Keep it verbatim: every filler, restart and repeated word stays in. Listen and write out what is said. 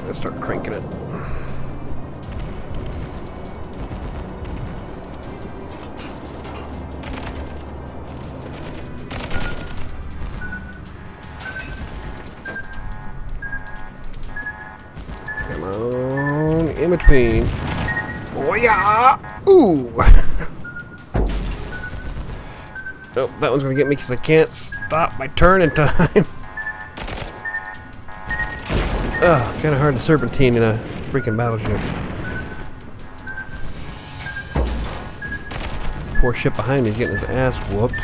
Alright, let's start cranking it. Come on, in between. Oh yeah! Ooh! Nope, that one's gonna get me because I can't stop my turn in time. Ugh, kinda hard to serpentine in a freaking battleship. Poor ship behind me is getting his ass whooped.